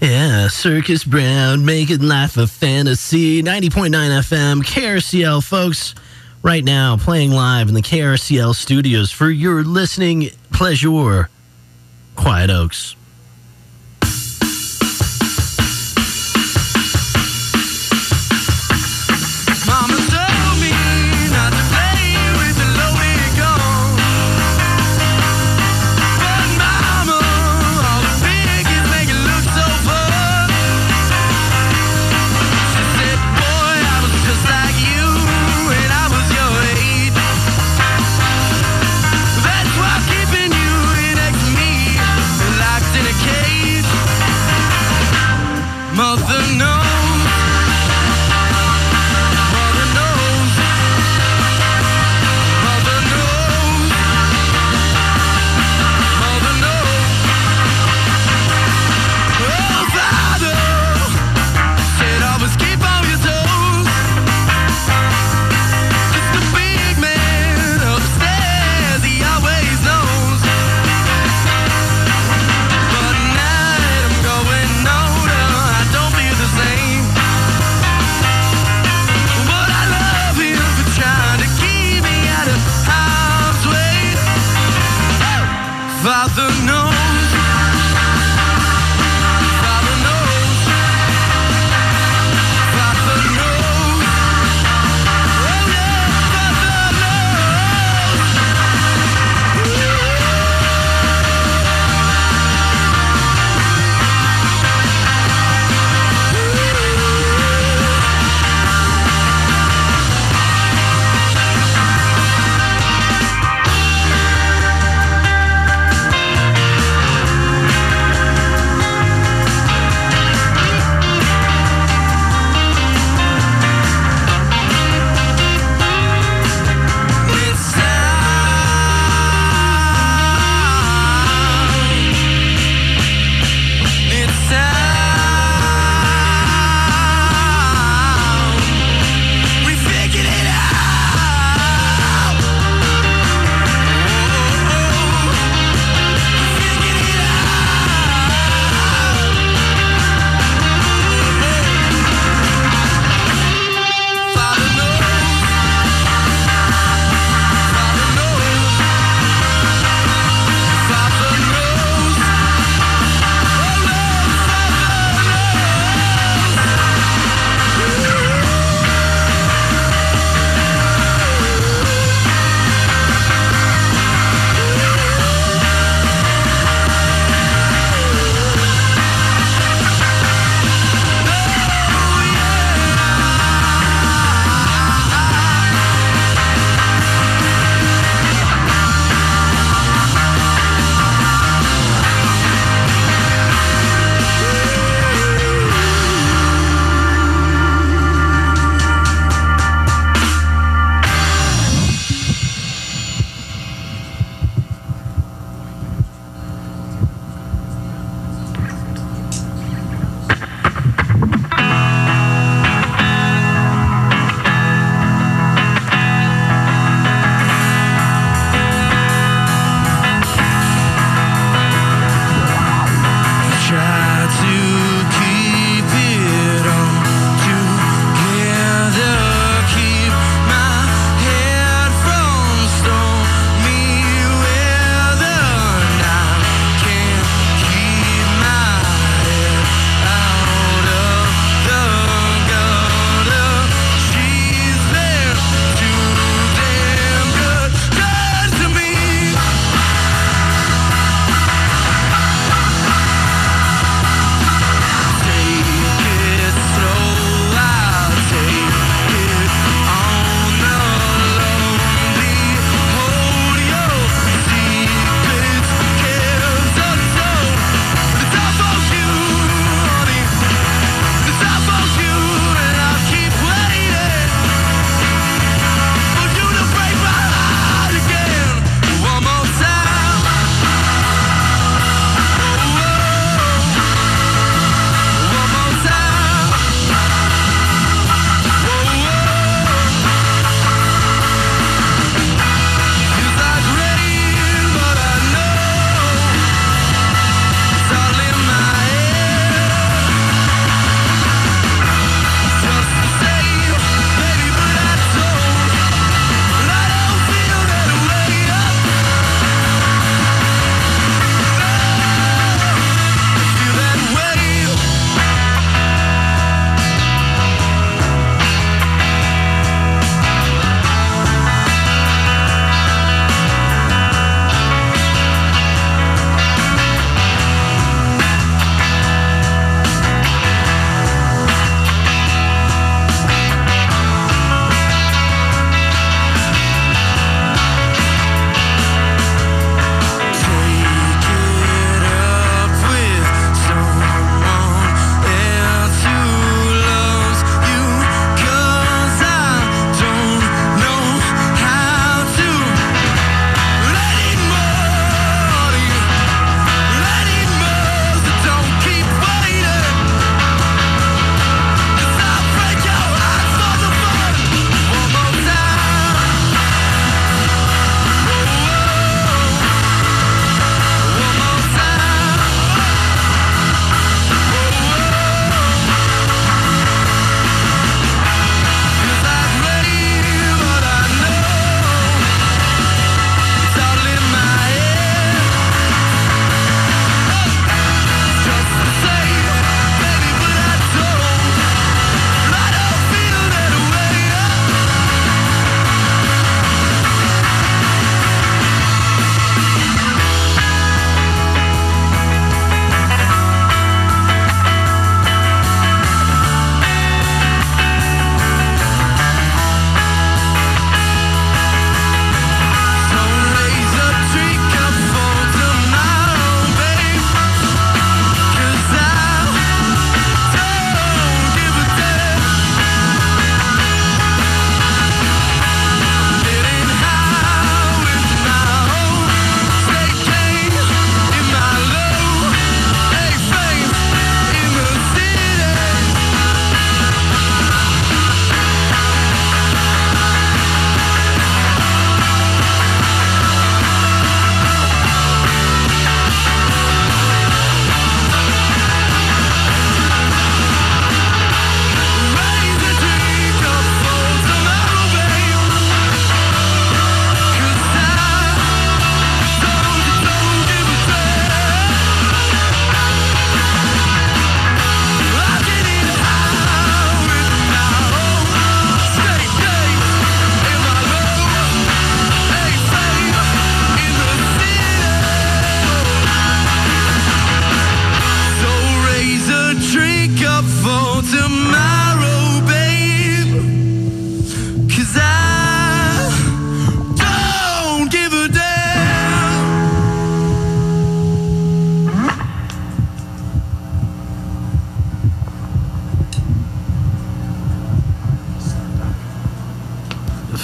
Yeah, Circus Brown, making life a fantasy. 90.9 FM, KRCL, folks. Right now, playing live in the KRCL studios for your listening pleasure. Quiet Oaks.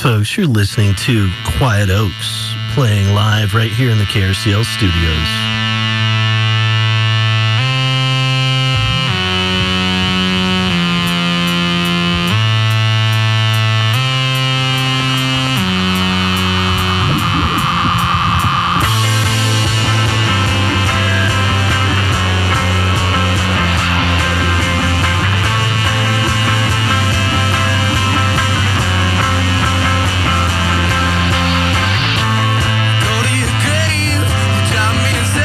folks, you're listening to Quiet Oaks, playing live right here in the KRCL studios. Thank you.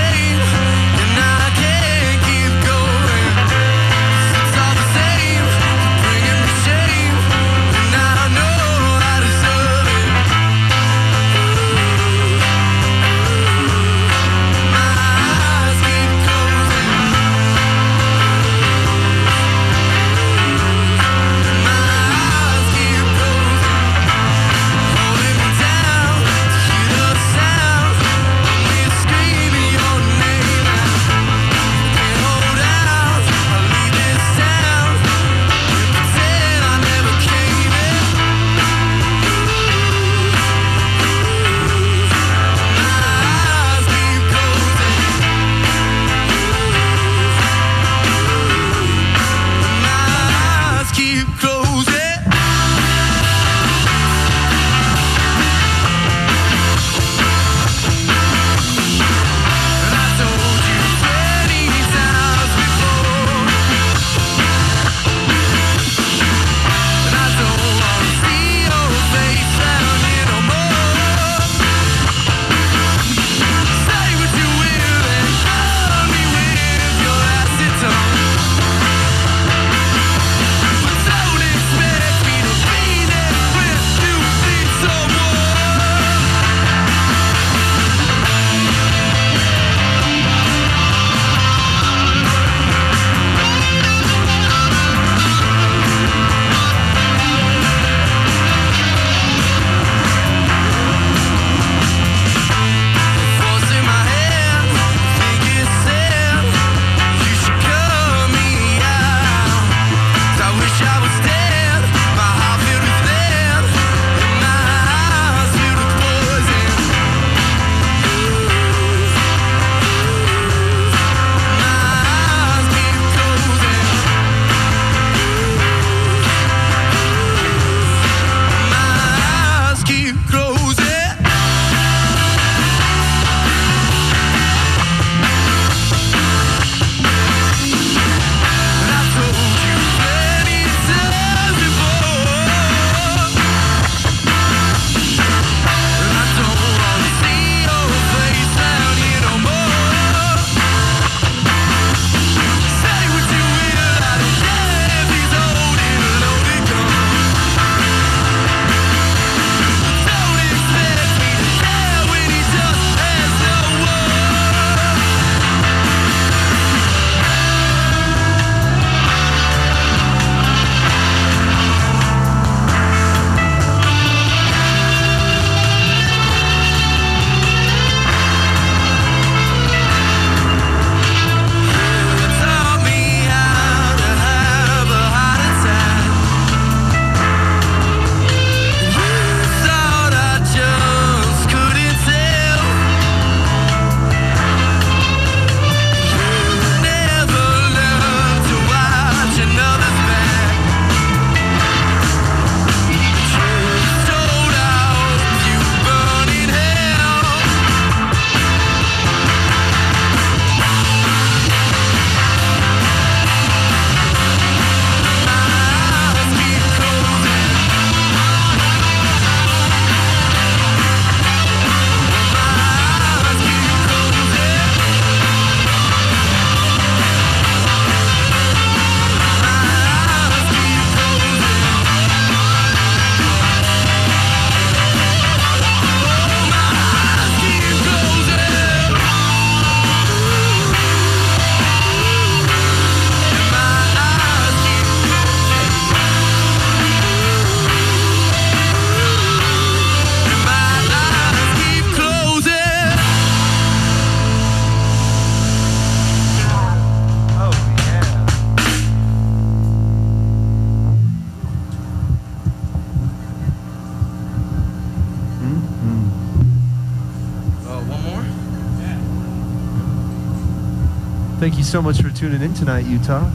Thank you so much for tuning in tonight, Utah.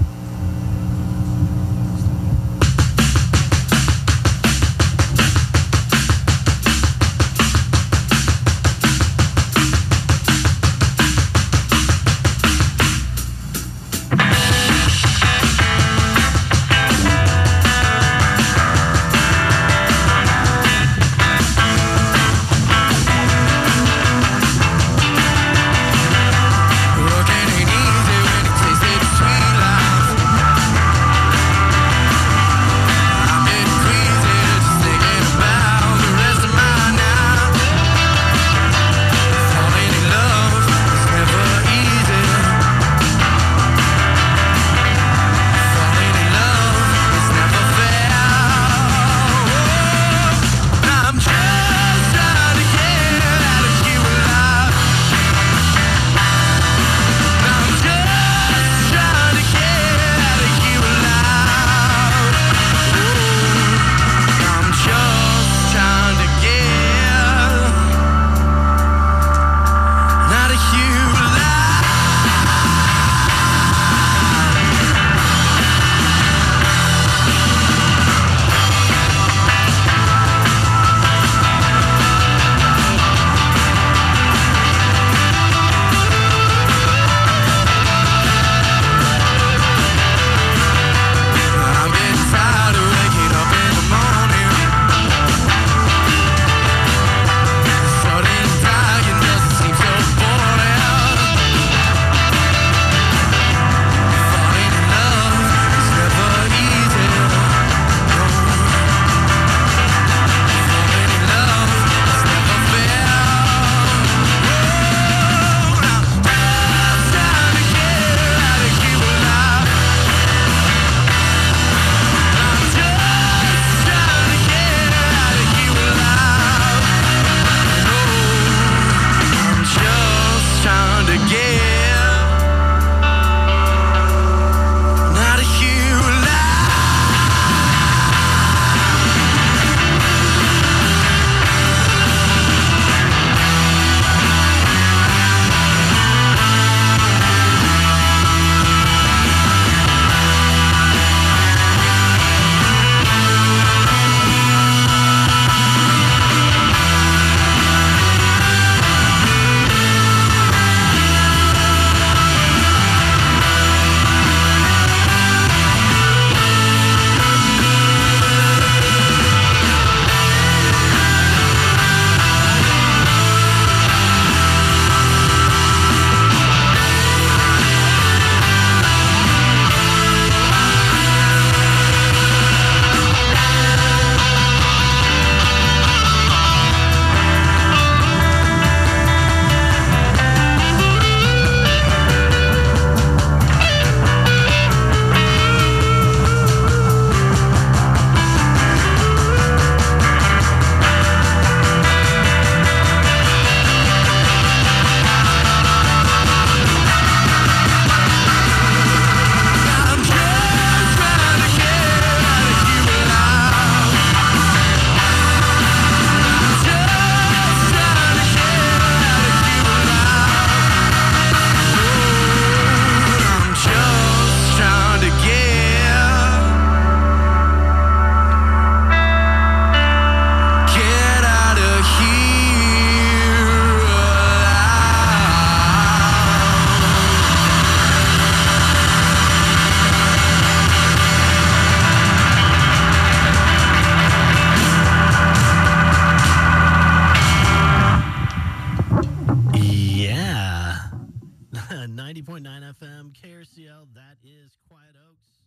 FM, KRCL, that is Quiet Oaks.